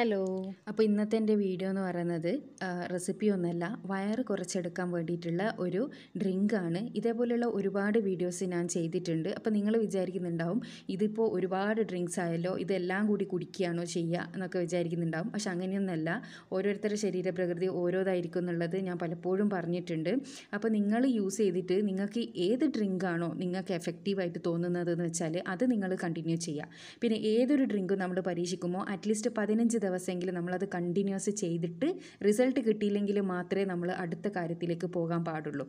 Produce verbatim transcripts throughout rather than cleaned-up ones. Hello, അപ്പോൾ ഇന്നത്തെ എൻ്റെ വീഡിയോ എന്ന് പറയുന്നത് റെസിപ്പി ഒന്നല്ല, വയറ് കുറച്ചെടുക്കാൻ വേണ്ടിയിട്ടുള്ള ഒരു ഡ്രിങ്കാണ്. ഇതേപോലെയുള്ള ഒരുപാട് വീഡിയോസ് ഞാൻ ചെയ്തിട്ടുണ്ട്. അപ്പോൾ നിങ്ങൾ വിചാരിക്കുന്നുണ്ടാവും ഇതിപ്പോൾ ഒരുപാട് ഡ്രിങ്ക്സ് ആയല്ലോ, ഇതെല്ലാം കൂടി കുടിക്കുകയാണോ ചെയ്യുക എന്നൊക്കെ വിചാരിക്കുന്നുണ്ടാവും. പക്ഷെ അങ്ങനെയൊന്നല്ല, ഓരോരുത്തരുടെ ശരീരപ്രകൃതി ഓരോതായിരിക്കും എന്നുള്ളത് ഞാൻ പലപ്പോഴും പറഞ്ഞിട്ടുണ്ട്. അപ്പോൾ നിങ്ങൾ യൂസ് ചെയ്തിട്ട് നിങ്ങൾക്ക് ഏത് ഡ്രിങ്കാണോ നിങ്ങൾക്ക് എഫക്റ്റീവായിട്ട് തോന്നുന്നതെന്ന് വെച്ചാൽ അത് നിങ്ങൾ കണ്ടിന്യൂ ചെയ്യുക. പിന്നെ ഏതൊരു ഡ്രിങ്കും നമ്മൾ പരീക്ഷിക്കുമ്പോൾ അറ്റ്ലീസ്റ്റ് പതിനഞ്ച് ദിവസമെങ്കിലും നമ്മളത് കണ്ടിന്യൂസ് ചെയ്തിട്ട് റിസൾട്ട് കിട്ടിയില്ലെങ്കിൽ മാത്രമേ നമ്മൾ അടുത്ത കാര്യത്തിലേക്ക് പോകാൻ പാടുള്ളൂ.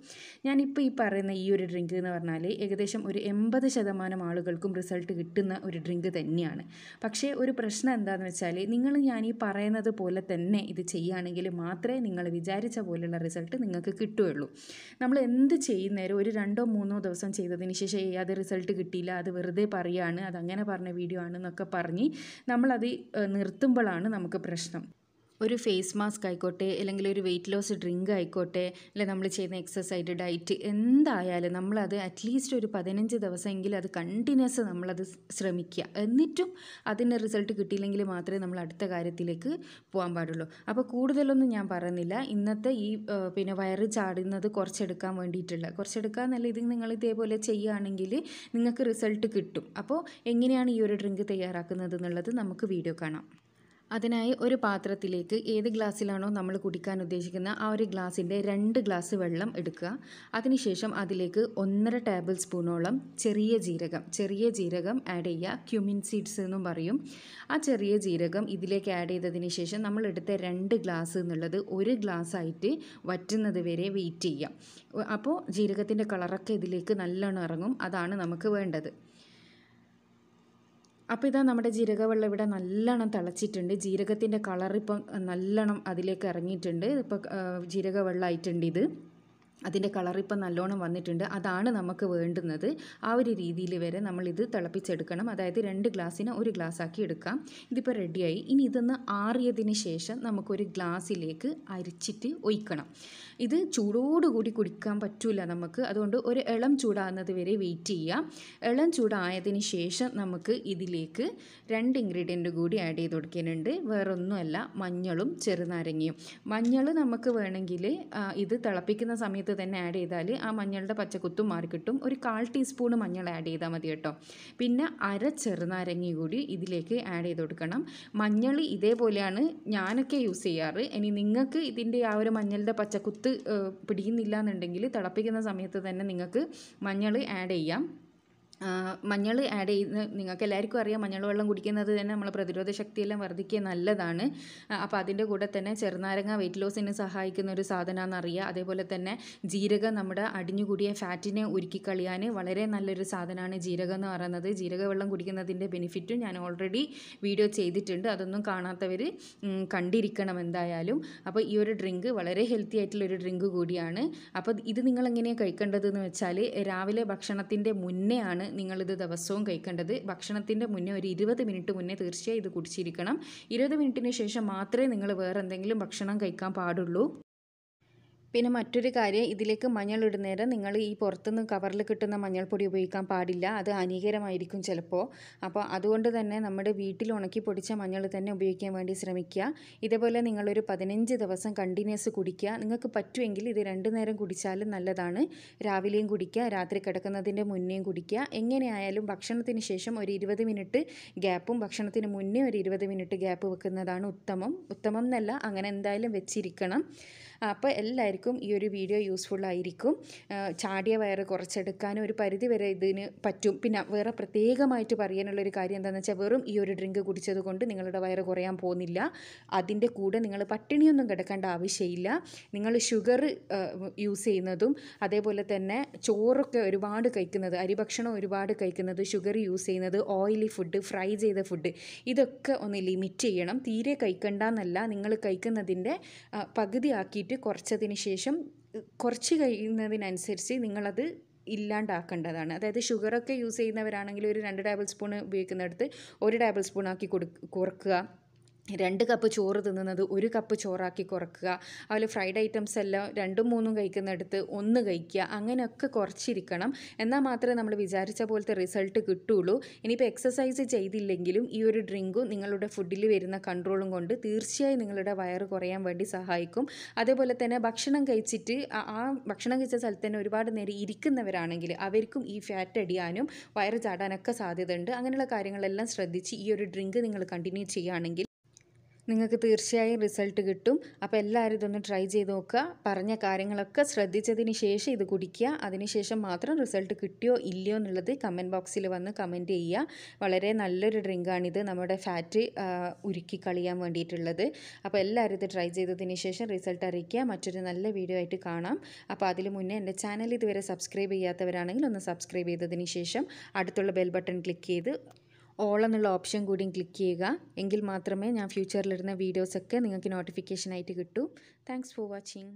ഞാനിപ്പോൾ ഈ പറയുന്ന ഈ ഒരു ഡ്രിങ്ക് എന്ന് പറഞ്ഞാൽ ഏകദേശം ഒരു എൺപത് ശതമാനം ആളുകൾക്കും റിസൾട്ട് കിട്ടുന്ന ഒരു ഡ്രിങ്ക് തന്നെയാണ്. പക്ഷേ ഒരു പ്രശ്നം എന്താണെന്ന് വെച്ചാൽ നിങ്ങൾ ഞാൻ ഈ പറയുന്നത് പോലെ തന്നെ ഇത് ചെയ്യുകയാണെങ്കിൽ മാത്രമേ നിങ്ങൾ വിചാരിച്ച പോലെയുള്ള റിസൾട്ട് നിങ്ങൾക്ക് കിട്ടുകയുള്ളൂ. നമ്മൾ എന്ത് ചെയ്യുന്നേരം ഒരു രണ്ടോ മൂന്നോ ദിവസം ചെയ്തതിന് ശേഷം അത് റിസൾട്ട് കിട്ടിയില്ല, അത് വെറുതെ പറയുകയാണ്, അതങ്ങനെ പറഞ്ഞ വീഡിയോ ആണെന്നൊക്കെ പറഞ്ഞ് നമ്മളത് നിർത്തുമ്പോഴാണ് നമുക്ക് പ്രശ്നം. ഒരു ഫേസ് മാസ്ക് ആയിക്കോട്ടെ, അല്ലെങ്കിൽ ഒരു വെയിറ്റ് ലോസ് ഡ്രിങ്ക് ആയിക്കോട്ടെ, അല്ലെ നമ്മൾ ചെയ്യുന്ന എക്സസൈസ്, ഡയറ്റ്, എന്തായാലും നമ്മളത് അറ്റ്ലീസ്റ്റ് ഒരു പതിനഞ്ച് ദിവസമെങ്കിലും അത് കണ്ടിന്യൂസ് നമ്മളത് ശ്രമിക്കുക. എന്നിട്ടും അതിൻ്റെ റിസൾട്ട് കിട്ടിയില്ലെങ്കിൽ മാത്രമേ നമ്മൾ അടുത്ത കാര്യത്തിലേക്ക് പോകാൻ പാടുള്ളൂ. അപ്പോൾ കൂടുതലൊന്നും ഞാൻ പറയുന്നില്ല. ഇന്നത്തെ ഈ പിന്നെ വയറ് ചാടുന്നത് കുറച്ചെടുക്കാൻ വേണ്ടിയിട്ടുള്ള കുറച്ചെടുക്കുക എന്നല്ല, ഇത് നിങ്ങൾ ഇതേപോലെ ചെയ്യുകയാണെങ്കിൽ നിങ്ങൾക്ക് റിസൾട്ട് കിട്ടും. അപ്പോൾ എങ്ങനെയാണ് ഈ ഒരു ഡ്രിങ്ക് തയ്യാറാക്കുന്നത് എന്നുള്ളത് നമുക്ക് വീഡിയോ കാണാം. അതിനായി ഒരു പാത്രത്തിലേക്ക് ഏത് ഗ്ലാസ്സിലാണോ നമ്മൾ കുടിക്കാൻ ഉദ്ദേശിക്കുന്ന ആ ഒരു ഗ്ലാസ്സിൻ്റെ രണ്ട് ഗ്ലാസ് വെള്ളം എടുക്കുക. അതിനുശേഷം അതിലേക്ക് ഒന്നര ടേബിൾ സ്പൂണോളം ചെറിയ ജീരകം ചെറിയ ജീരകം ആഡ് ചെയ്യുക. ക്യുമിൻ സീഡ്സ് എന്നും പറയും. ആ ചെറിയ ജീരകം ഇതിലേക്ക് ആഡ് ചെയ്തതിന് ശേഷം നമ്മളെടുത്ത രണ്ട് ഗ്ലാസ് എന്നുള്ളത് ഒരു ഗ്ലാസ്സായിട്ട് വറ്റുന്നത് വരെ വെയിറ്റ് ചെയ്യാം. അപ്പോൾ ജീരകത്തിൻ്റെ കളറൊക്കെ ഇതിലേക്ക് നല്ലോണം ഇറങ്ങും. അതാണ് നമുക്ക് വേണ്ടത്. അപ്പോൾ ഇതാ നമ്മുടെ ജീരകവെള്ളം ഇവിടെ നല്ലോണം തിളച്ചിട്ടുണ്ട്. ജീരകത്തിൻ്റെ കളർ ഇപ്പം നല്ലോണം അതിലേക്ക് ഇറങ്ങിയിട്ടുണ്ട്. ഇപ്പോൾ ജീരകവെള്ളമായിട്ടുണ്ട്. ഇത് അതിൻ്റെ കളറിപ്പം നല്ലോണം വന്നിട്ടുണ്ട്. അതാണ് നമുക്ക് വേണ്ടുന്നത്. ആ ഒരു രീതിയിൽ വരെ നമ്മളിത് തിളപ്പിച്ചെടുക്കണം. അതായത് രണ്ട് ഗ്ലാസ്സിന് ഒരു ഗ്ലാസ്സാക്കി എടുക്കാം. ഇതിപ്പോൾ റെഡിയായി. ഇനി ഇതൊന്ന് ആറിയതിന് ശേഷം നമുക്കൊരു ഗ്ലാസ്സിലേക്ക് അരിച്ചിട്ട് ഒഴിക്കണം. ഇത് ചൂടോടുകൂടി കുടിക്കാൻ പറ്റില്ല നമുക്ക്. അതുകൊണ്ട് ഒരു ഇളം ചൂടാകുന്നത് വരെ വെയിറ്റ് ചെയ്യാം. ഇളം ചൂടായതിന് ശേഷം നമുക്ക് ഇതിലേക്ക് രണ്ട് ഇൻഗ്രീഡിയൻ്റ് കൂടി ആഡ് ചെയ്ത് കൊടുക്കാനുണ്ട്. വേറൊന്നുമല്ല, മഞ്ഞളും ചെറുനാരങ്ങയും. മഞ്ഞൾ നമുക്ക് വേണമെങ്കിൽ ഇത് തിളപ്പിക്കുന്ന സമയത്ത് തന്നെ ആഡ് ചെയ്താൽ ആ മഞ്ഞളുടെ പച്ചക്കുത്തും മാറിക്കിട്ടും. ഒരു കാൽ ടീസ്പൂൺ മഞ്ഞൾ ആഡ് ചെയ്താൽ മതി കേട്ടോ. പിന്നെ അര ചെറുനാരങ്ങ കൂടി ഇതിലേക്ക് ആഡ് ചെയ്ത് കൊടുക്കണം. മഞ്ഞൾ ഇതേപോലെയാണ് ഞാനൊക്കെ യൂസ് ചെയ്യാറ്. ഇനി നിങ്ങൾക്ക് ഇതിൻ്റെ ആ ഒരു മഞ്ഞളുടെ പച്ചക്കുത്ത് പിടിക്കുന്നില്ല എന്നുണ്ടെങ്കിൽ തിളപ്പിക്കുന്ന സമയത്ത് തന്നെ നിങ്ങൾക്ക് മഞ്ഞൾ ആഡ് ചെയ്യാം. മഞ്ഞൾ ആഡ് ചെയ്ത് നിങ്ങൾക്ക് എല്ലാവർക്കും അറിയാം, മഞ്ഞൾ വെള്ളം കുടിക്കുന്നത് തന്നെ നമ്മളെ പ്രതിരോധ ശക്തിയെല്ലാം വർദ്ധിക്കുക നല്ലതാണ്. അപ്പോൾ അതിൻ്റെ കൂടെ തന്നെ ചെറുനാരങ്ങ വെയിറ്റ് ലോസിന് സഹായിക്കുന്ന ഒരു സാധനമാണെന്ന് അറിയാം. അതേപോലെ തന്നെ ജീരകം നമ്മുടെ അടിഞ്ഞുകൂടിയ ഫാറ്റിനെ ഉരുക്കിക്കളയാൻ വളരെ നല്ലൊരു സാധനമാണ് ജീരകം എന്ന് പറയുന്നത്. ജീരകവെള്ളം കുടിക്കുന്നതിൻ്റെ ബെനിഫിറ്റും ഞാൻ ഓൾറെഡി വീഡിയോ ചെയ്തിട്ടുണ്ട്. അതൊന്നും കാണാത്തവർ കണ്ടിരിക്കണം എന്തായാലും. അപ്പോൾ ഈ ഒരു ഡ്രിങ്ക് വളരെ ഹെൽത്തി ആയിട്ടുള്ളൊരു ഡ്രിങ്ക് കൂടിയാണ്. അപ്പോൾ ഇത് നിങ്ങളെങ്ങനെയാണ് കഴിക്കേണ്ടതെന്ന് വെച്ചാൽ രാവിലെ ഭക്ഷണത്തിൻ്റെ മുന്നേ ആണ് നിങ്ങളിത് ദിവസവും കഴിക്കേണ്ടത്. ഭക്ഷണത്തിൻ്റെ മുന്നേ ഒരു ഇരുപത് മിനിറ്റ് മുന്നേ തീർച്ചയായും ഇത് കുടിച്ചിരിക്കണം. ഇരുപത് മിനിറ്റിന് ശേഷം മാത്രമേ നിങ്ങൾ വേറെ എന്തെങ്കിലും ഭക്ഷണം കഴിക്കാൻ പാടുള്ളൂ. പിന്നെ മറ്റൊരു കാര്യം, ഇതിലേക്ക് മഞ്ഞൾ ഇടുന്നേരം നിങ്ങൾ ഈ പുറത്തുനിന്ന് കവറിൽ കിട്ടുന്ന മഞ്ഞൾപ്പൊടി ഉപയോഗിക്കാൻ പാടില്ല. അത് ഹാനികരമായിരിക്കും ചിലപ്പോൾ. അപ്പോൾ അതുകൊണ്ട് തന്നെ നമ്മുടെ വീട്ടിൽ ഉണക്കി പൊടിച്ച മഞ്ഞൾ തന്നെ ഉപയോഗിക്കാൻ വേണ്ടി ശ്രമിക്കുക. ഇതേപോലെ നിങ്ങളൊരു പതിനഞ്ച് ദിവസം കണ്ടിന്യൂസ് കുടിക്കുക. നിങ്ങൾക്ക് പറ്റുമെങ്കിൽ ഇത് രണ്ടു നേരം കുടിച്ചാലും നല്ലതാണ്. രാവിലെയും കുടിക്കുക, രാത്രി കിടക്കുന്നതിൻ്റെ മുന്നേയും കുടിക്കുക. എങ്ങനെയായാലും ഭക്ഷണത്തിന് ശേഷം ഒരു ഇരുപത് മിനിറ്റ് ഗ്യാപ്പും ഭക്ഷണത്തിന് മുന്നേ ഒരു ഇരുപത് മിനിറ്റ് ഗ്യാപ്പ് വെക്കുന്നതാണ് ഉത്തമം. ഉത്തമം എന്നല്ല, അങ്ങനെ എന്തായാലും വെച്ചിരിക്കണം. അപ്പോൾ എല്ലാവരും ഈ ഒരു വീഡിയോ യൂസ്ഫുൾ ആയിരിക്കും. ചാടിയ വയറ് കുറച്ചെടുക്കാനും ഒരു പരിധി വരെ ഇതിന് പറ്റും. പിന്നെ വേറെ പ്രത്യേകമായിട്ട് പറയാനുള്ളൊരു കാര്യം എന്താണെന്ന് വെച്ചാൽ, വെറും ഈ ഒരു ഡ്രിങ്ക് കുടിച്ചത് കൊണ്ട് നിങ്ങളുടെ വയറ് കുറയാൻ പോകുന്നില്ല. അതിൻ്റെ കൂടെ നിങ്ങൾ പട്ടിണിയൊന്നും കിടക്കേണ്ട ആവശ്യമില്ല. നിങ്ങൾ ഷുഗർ യൂസ് ചെയ്യുന്നതും അതേപോലെ തന്നെ ചോറൊക്കെ ഒരുപാട് കഴിക്കുന്നത്, അരിഭക്ഷണം ഒരുപാട് കഴിക്കുന്നത്, ഷുഗർ യൂസ് ചെയ്യുന്നത്, ഓയിലി ഫുഡ്, ഫ്രൈ ചെയ്ത ഫുഡ്, ഇതൊക്കെ ഒന്ന് ലിമിറ്റ് ചെയ്യണം. തീരെ കഴിക്കണ്ടെന്നല്ല, നിങ്ങൾ കഴിക്കുന്നതിൻ്റെ പകുതി ആക്കിയിട്ട് കുറച്ചതിന് ശേഷം ശേഷം കുറച്ച് കഴിയുന്നതിനനുസരിച്ച് നിങ്ങളത് ഇല്ലാണ്ടാക്കേണ്ടതാണ്. അതായത് ഷുഗറൊക്കെ യൂസ് ചെയ്യുന്നവരാണെങ്കിൽ ഒരു രണ്ട് ടേബിൾ സ്പൂൺ ഉപയോഗിക്കുന്നിടത്ത് ഒരു ടേബിൾ സ്പൂൺ ആക്കി കൊടുക്കുക. രണ്ട് കപ്പ് ചോറ് തിന്നുന്നത് ഒരു കപ്പ് ചോറാക്കി കുറക്കുക. അതിൽ ഫ്രൈഡ് ഐറ്റംസ് എല്ലാം രണ്ടും മൂന്നും കഴിക്കുന്നിടത്ത് ഒന്ന് കഴിക്കുക. അങ്ങനെയൊക്കെ കുറച്ചിരിക്കണം. എന്നാൽ മാത്രമേ നമ്മൾ വിചാരിച്ച പോലത്തെ റിസൾട്ട് കിട്ടുകയുള്ളൂ. ഇനിയിപ്പോൾ എക്സസൈസ് ചെയ്തില്ലെങ്കിലും ഈ ഒരു ഡ്രിങ്കും നിങ്ങളുടെ ഫുഡിൽ വരുന്ന കൺട്രോളും കൊണ്ട് തീർച്ചയായും നിങ്ങളുടെ വയറ് കുറയാൻ വേണ്ടി സഹായിക്കും. അതേപോലെ തന്നെ ഭക്ഷണം കഴിച്ചിട്ട് ആ ഭക്ഷണം കഴിച്ച സ്ഥലത്ത് തന്നെ ഒരുപാട് നേരം ഇരിക്കുന്നവരാണെങ്കിൽ അവർക്കും ഈ ഫാറ്റ് അടിയാനും വയറ് ചാടാനൊക്കെ സാധ്യതയുണ്ട്. അങ്ങനെയുള്ള കാര്യങ്ങളെല്ലാം ശ്രദ്ധിച്ച് ഈ ഒരു ഡ്രിങ്ക് നിങ്ങൾ കണ്ടിന്യൂ ചെയ്യുകയാണെങ്കിൽ നിങ്ങൾക്ക് തീർച്ചയായും റിസൾട്ട് കിട്ടും. അപ്പോൾ എല്ലാവരും ഇതൊന്ന് ട്രൈ ചെയ്ത് നോക്കുക. പറഞ്ഞ കാര്യങ്ങളൊക്കെ ശ്രദ്ധിച്ചതിന് ശേഷം ഇത് കുടിക്കുക. അതിനുശേഷം മാത്രം റിസൾട്ട് കിട്ടിയോ ഇല്ലയോ എന്നുള്ളത് കമൻറ്റ് ബോക്സിൽ വന്ന് കമൻറ്റ് ചെയ്യുക. വളരെ നല്ലൊരു ഡ്രിങ്കാണിത്, നമ്മുടെ ഫാറ്റ് ഉരുക്കി കളയാൻ വേണ്ടിയിട്ടുള്ളത്. അപ്പോൾ എല്ലാവരും ഇത് ട്രൈ ചെയ്തതിന് ശേഷം റിസൾട്ട് അറിയിക്കുക. മറ്റൊരു നല്ല വീഡിയോ ആയിട്ട് കാണാം. അപ്പോൾ അതിന് മുന്നേ എൻ്റെ ചാനൽ ഇതുവരെ സബ്സ്ക്രൈബ് ചെയ്യാത്തവരാണെങ്കിൽ ഒന്ന് സബ്സ്ക്രൈബ് ചെയ്തതിന് ശേഷം അടുത്തുള്ള ബെൽ ബട്ടൺ ക്ലിക്ക് ചെയ്ത് ഓൾ എന്നുള്ള ഓപ്ഷൻ കൂടിയും ക്ലിക്ക് ചെയ്യുക. എങ്കിൽ മാത്രമേ ഞാൻ ഫ്യൂച്ചറിലിടുന്ന വീഡിയോസൊക്കെ നിങ്ങൾക്ക് നോട്ടിഫിക്കേഷനായിട്ട് കിട്ടൂ. Thanks for watching.